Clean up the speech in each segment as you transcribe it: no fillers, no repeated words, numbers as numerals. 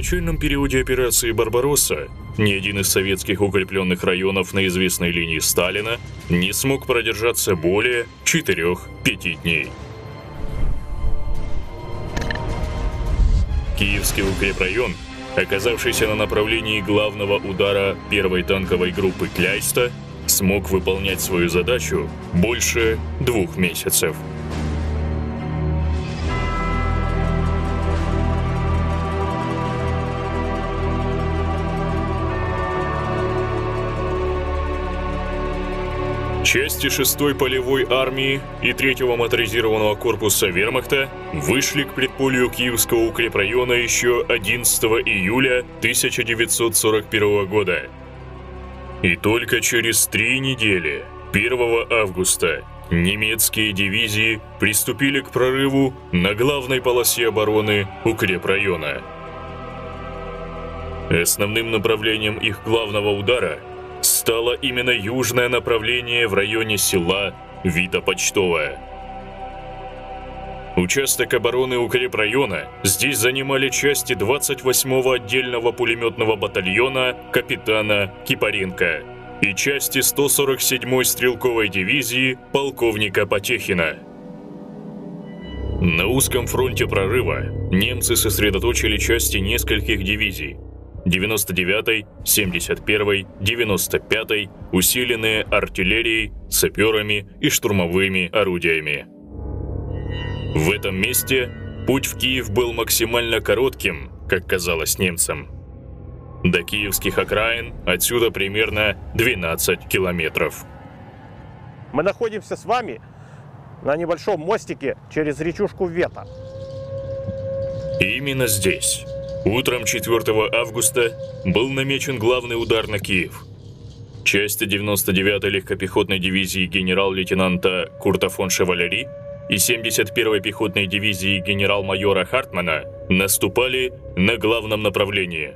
начальном периоде операции «Барбаросса» ни один из советских укрепленных районов на известной линии Сталина не смог продержаться более 4-5 дней. Киевский укрепрайон, оказавшийся на направлении главного удара 1-й танковой группы Кляйста, смог выполнять свою задачу больше 2 месяцев. Части 6-й полевой армии и 3-го моторизированного корпуса Вермахта вышли к предполью Киевского укрепрайона еще 11 июля 1941 года. И только через 3 недели, 1 августа, немецкие дивизии приступили к прорыву на главной полосе обороны укрепрайона. Основным направлением их главного удара стало именно южное направление в районе села Вита-Почтовая. Участок обороны укрепрайона здесь занимали части 28-го отдельного пулеметного батальона капитана Кипаринка и части 147-й стрелковой дивизии полковника Потехина. На узком фронте прорыва немцы сосредоточили части нескольких дивизий: 99-й, 71-й, 95-й, усиленные артиллерией, саперами и штурмовыми орудиями. В этом месте путь в Киев был максимально коротким, как казалось немцам. До киевских окраин отсюда примерно 12 километров. Мы находимся с вами на небольшом мостике через речушку Вета. Именно здесь утром 4 августа был намечен главный удар на Киев. Части 99-й легкопехотной дивизии генерал-лейтенанта Курта фон Шевалери и 71-й пехотной дивизии генерал-майора Хартмана наступали на главном направлении.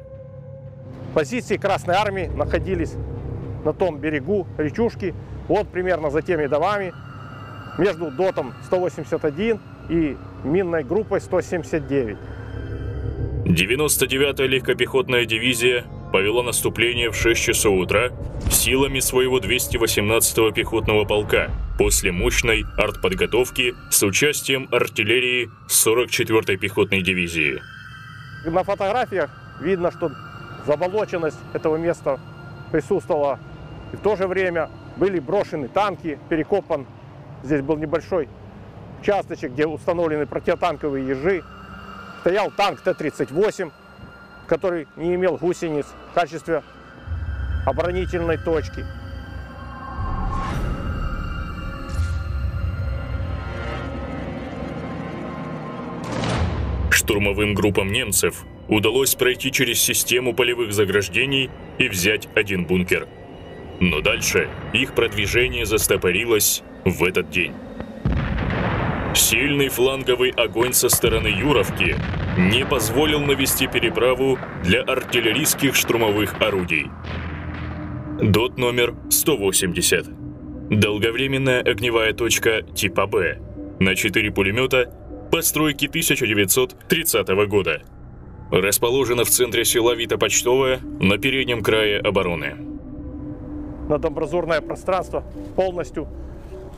Позиции Красной Армии находились на том берегу речушки, вот примерно за теми домами, между ДОТом 181 и минной группой 179. 99-я легкопехотная дивизия повела наступление в 6 часов утра силами своего 218-го пехотного полка после мощной артподготовки с участием артиллерии 44-й пехотной дивизии. На фотографиях видно, что заболоченность этого места присутствовала. И в то же время были брошены танки, перекопан. Здесь был небольшой участочек, где установлены противотанковые ежи. Стоял танк Т-38, который не имел гусениц в качестве оборонительной точки. Штурмовым группам немцев удалось пройти через систему полевых заграждений и взять 1 бункер. Но дальше их продвижение застопорилось в этот день. Сильный фланговый огонь со стороны Юровки не позволил навести переправу для артиллерийских штурмовых орудий. ДОТ номер 180. Долговременная огневая точка типа «Б» на 4 пулемета постройки 1930 года. Расположена в центре села Вита-Почтовая на переднем крае обороны. Надамбразурное пространство полностью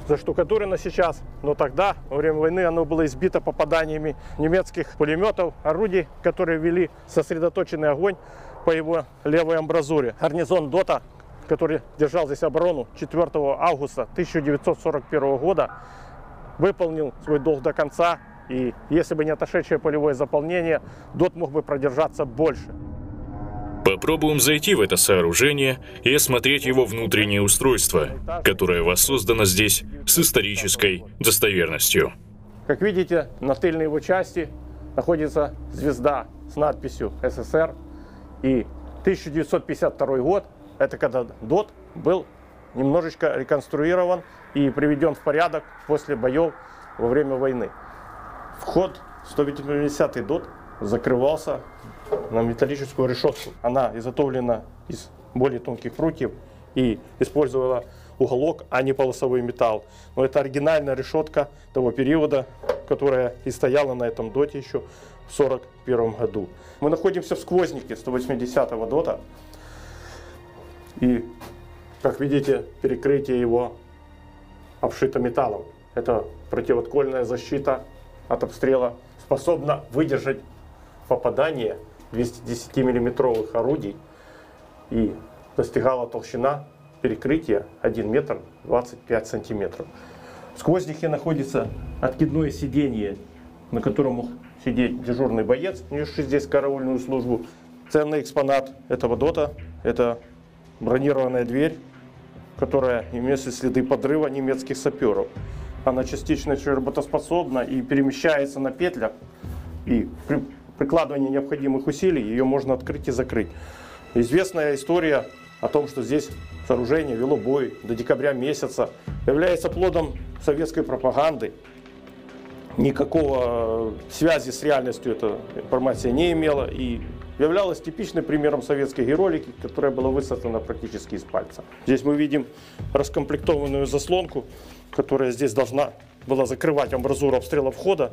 заштукатурено сейчас, но тогда, во время войны, оно было избито попаданиями немецких пулеметов, орудий, которые вели сосредоточенный огонь по его левой амбразуре. Гарнизон ДОТа, который держал здесь оборону 4 августа 1941 года, выполнил свой долг до конца, и если бы не отошедшее полевое заполнение, ДОТ мог бы продержаться больше. Попробуем зайти в это сооружение и осмотреть его внутреннее устройство, которое воссоздано здесь с исторической достоверностью. Как видите, на тыльной его части находится звезда с надписью «СССР». И 1952 год, это когда ДОТ был немножечко реконструирован и приведен в порядок после боев во время войны. Вход в 150-й ДОТ закрывался на металлическую решетку. Она изготовлена из более тонких прутьев и использовала уголок, а не полосовой металл. Но это оригинальная решетка того периода, которая и стояла на этом доте еще 1941 году. Мы находимся в сквознике 180-го ДОТа. И, как видите, перекрытие его обшито металлом. Это противооткольная защита от обстрела, способна выдержать попадание 210-миллиметровых орудий, и достигала толщина перекрытия 1 метр 25 сантиметров. В сквознике находится откидное сиденье, на котором мог сидеть дежурный боец, несший здесь караульную службу. Ценный экспонат этого дота – это бронированная дверь, которая имеет следы подрыва немецких саперов. Она частично работоспособна и перемещается на петлях, и при прикладывании необходимых усилий ее можно открыть и закрыть. Известная история о том, что здесь сооружение вело бой до декабря месяца, является плодом советской пропаганды. Никакого связи с реальностью эта информация не имела и являлась типичным примером советской герольдики, которая была высосана практически из пальца. Здесь мы видим раскомплектованную заслонку, которая здесь должна была закрывать амбразуру обстрела входа.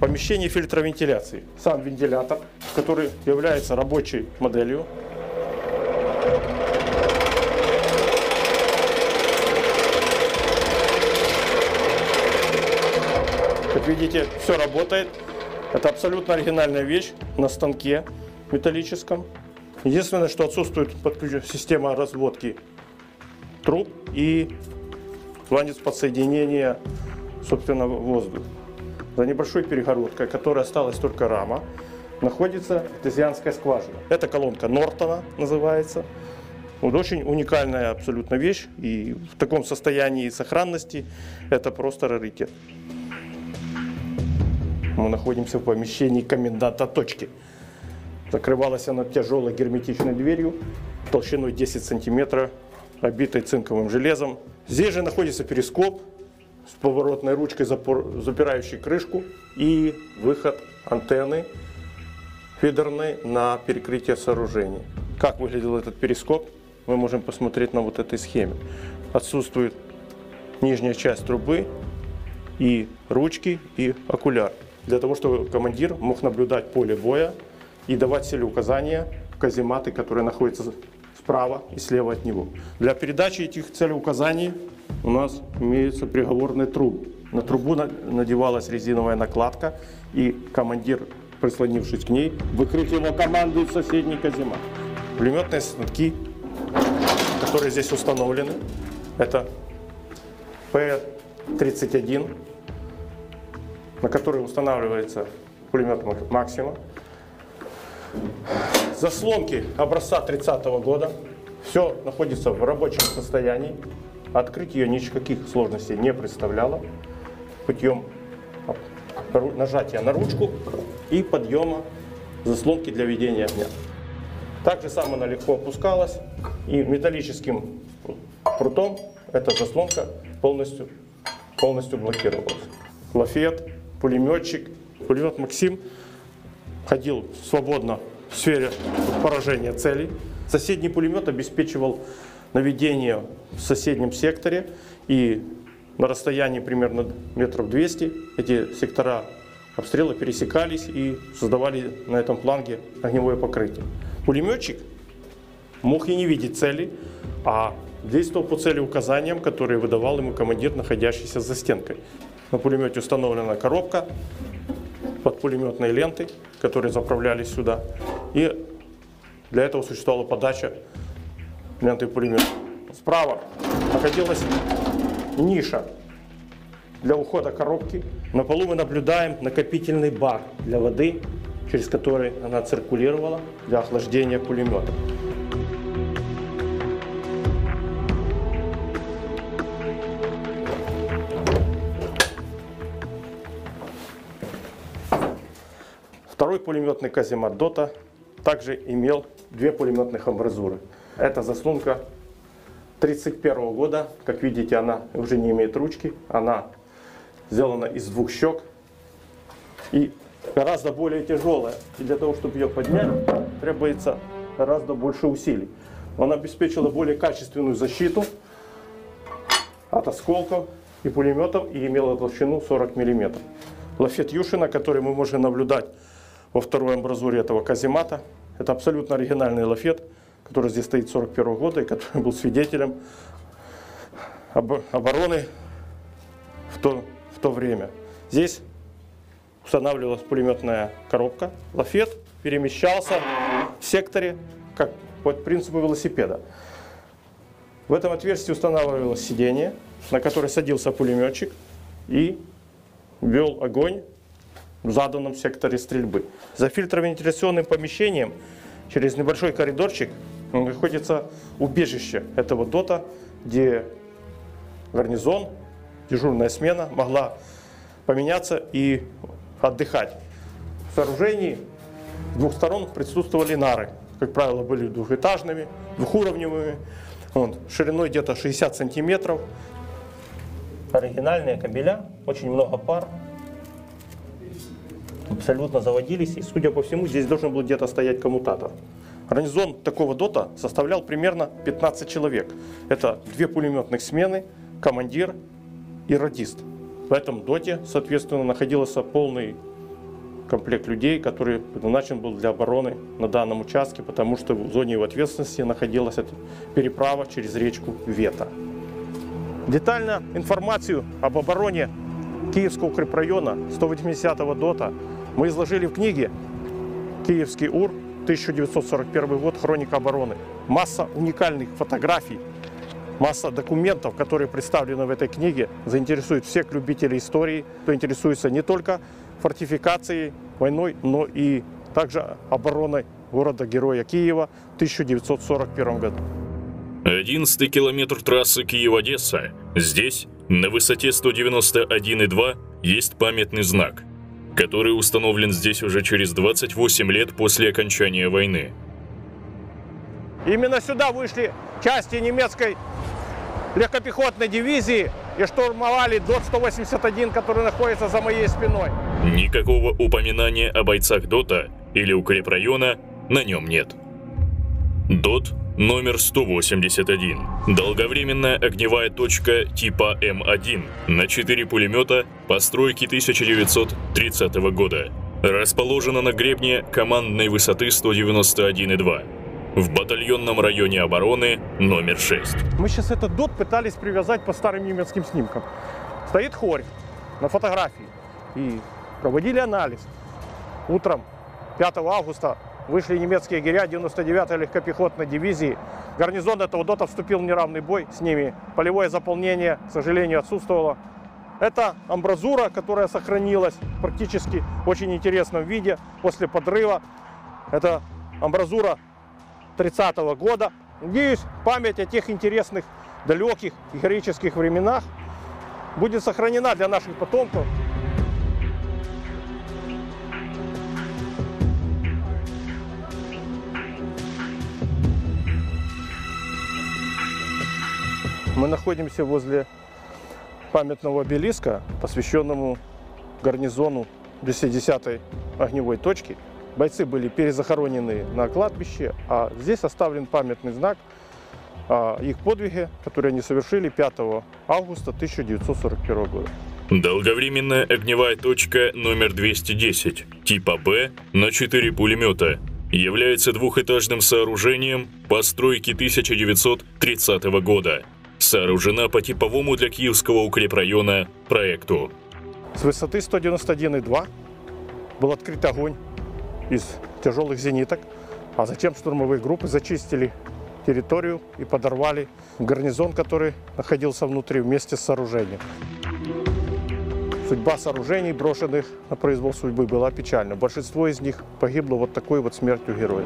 Помещение фильтровентиляции. Сам вентилятор, который является рабочей моделью. Как видите, все работает. Это абсолютно оригинальная вещь на станке металлическом. Единственное, что отсутствует система разводки труб и ванец подсоединения, собственно, воздуха. За небольшой перегородкой, которой осталась только рама, находится артезианская скважина. Это колонка Нортона называется. Вот очень уникальная абсолютно вещь. И в таком состоянии сохранности это просто раритет. Мы находимся в помещении коменданта точки. Закрывалась она тяжелой герметичной дверью толщиной 10 сантиметров, обитой цинковым железом. Здесь же находится перископ с поворотной ручкой, запирающей крышку, и выход антенны фидерной на перекрытие сооружений. Как выглядел этот перископ, мы можем посмотреть на вот этой схеме. Отсутствует нижняя часть трубы, и ручки, и окуляр. Для того, чтобы командир мог наблюдать поле боя и давать целеуказания в казематы, которые находятся справа и слева от него. Для передачи этих целеуказаний у нас имеются приговорные трубы. На трубу надевалась резиновая накладка, и командир, прислонившись к ней, выкрикивал команду из соседней казематы. Пулеметные станки, которые здесь установлены, это П-31, на который устанавливается пулемет «Максима». Заслонки образца 30-го года. Все находится в рабочем состоянии. Открыть ее никаких сложностей не представляло. Путем нажатия на ручку и подъема заслонки для ведения огня. Так же самое она легко опускалась. И металлическим прутом эта заслонка полностью блокировалась. Лафет, пулеметчик, пулемет «Максим» ходил свободно в сфере поражения целей. Соседний пулемет обеспечивал наведение в соседнем секторе, и на расстоянии примерно метров 200 эти сектора обстрела пересекались и создавали на этом фланге огневое покрытие. Пулеметчик мог и не видеть цели, а действовал по целеуказаниям, которые выдавал ему командир, находящийся за стенкой. На пулемете установлена коробка под пулеметные ленты, которые заправлялись сюда. И для этого существовала подача ленты пулемета. Справа находилась ниша для ухода коробки. На полу мы наблюдаем накопительный бак для воды, через который она циркулировала для охлаждения пулемета. Второй пулеметный каземат ДОТа также имел две пулеметных амбразуры. Это заслонка 1931 года. Как видите, она уже не имеет ручки. Она сделана из двух щек и гораздо более тяжелая. И для того, чтобы ее поднять, требуется гораздо больше усилий. Она обеспечила более качественную защиту от осколков и пулеметов и имела толщину 40 мм. лафет Юшина, который мы можем наблюдать во второй амбразуре этого каземата. Это абсолютно оригинальный лафет, который здесь стоит с 1941 года и который был свидетелем обороны в то время. Здесь устанавливалась пулеметная коробка. Лафет перемещался в секторе как по принципу велосипеда. В этом отверстии устанавливалось сиденье, на которое садился пулеметчик и вел огонь в заданном секторе стрельбы. За фильтровентиляционным помещением через небольшой коридорчик находится убежище этого дота, где гарнизон, дежурная смена могла поменяться и отдыхать. В сооружении с двух сторон присутствовали нары. Как правило, были двухэтажными, двухуровневыми, шириной где-то 60 сантиметров. Оригинальные кабеля, очень много пар. Абсолютно заводились, и, судя по всему, здесь должен был где-то стоять коммутатор. Гарнизон такого дота составлял примерно 15 человек. Это 2 пулеметных смены, командир и радист. В этом доте, соответственно, находился полный комплект людей, который предназначен был для обороны на данном участке, потому что в зоне его ответственности находилась эта переправа через речку Вета. Детально информацию об обороне Киевского укрепрайона 180-го дота мы изложили в книге «Киевский УР. 1941 год. Хроника обороны». Масса уникальных фотографий, масса документов, которые представлены в этой книге, заинтересует всех любителей истории, кто интересуется не только фортификацией, войной, но и также обороной города-героя Киева в 1941 году. 11-й километр трассы Киев-Одесса. Здесь, на высоте 191,2, есть памятный знак, который установлен здесь уже через 28 лет после окончания войны. Именно сюда вышли части немецкой легкопехотной дивизии и штурмовали ДОТ 181, который находится за моей спиной. Никакого упоминания о бойцах ДОТа или укрепрайона на нем нет. ДОТ номер 181. Долговременная огневая точка типа М1 на 4 пулемета постройки 1930 года. Расположена на гребне командной высоты 191,2. в батальонном районе обороны номер 6. Мы сейчас этот дот пытались привязать по старым немецким снимкам. Стоит хорь на фотографии. И проводили анализ. Утром 5 августа вышли немецкие егеря 99-й легкопехотной дивизии. Гарнизон этого дота вступил в неравный бой с ними. Полевое заполнение, к сожалению, отсутствовало. Это амбразура, которая сохранилась практически в очень интересном виде после подрыва. Это амбразура 30-го года. Надеюсь, память о тех интересных, далеких и героических временах будет сохранена для наших потомков. Мы находимся возле памятного обелиска, посвященному гарнизону 210-й огневой точки. Бойцы были перезахоронены на кладбище, а здесь оставлен памятный знак о их подвиге, который они совершили 5 августа 1941 года. Долговременная огневая точка номер 210 типа Б на 4 пулемета является двухэтажным сооружением постройки 1930 года. Сооружена по типовому для Киевского укрепрайона проекту. С высоты 191,2 был открыт огонь из тяжелых зениток, а затем штурмовые группы зачистили территорию и подорвали гарнизон, который находился внутри вместе с сооружением. Судьба сооружений, брошенных на произвол судьбы, была печальна. Большинство из них погибло вот такой вот смертью героя.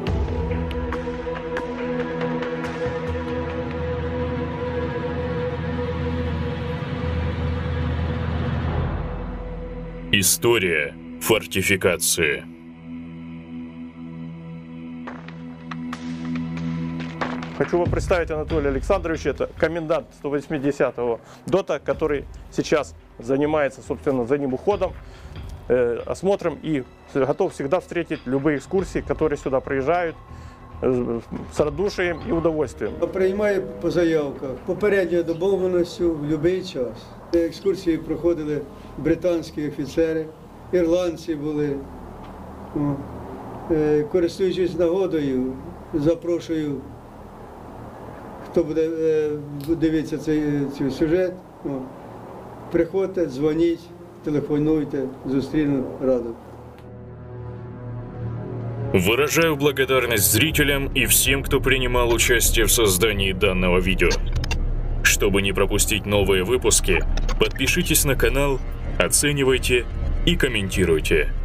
История фортификации. Хочу вам представить Анатолия Александровича, это комендант 180-го дота, который сейчас занимается, собственно, за ним уходом, осмотром и готов всегда встретить любые экскурсии, которые сюда приезжают, с радушием и удовольствием. Приймаю по заявках, попередньою домовленістю в будь-який час. Екскурсії проходили британські офіцери, ірландці були. Користуючись нагодою, запрошую, хто буде дивитися цей сюжет, приходьте, дзвоніть, телефонуйте, зустріну раду. Выражаю благодарность зрителям и всем, кто принимал участие в создании данного видео. Чтобы не пропустить новые выпуски, подпишитесь на канал, оценивайте и комментируйте.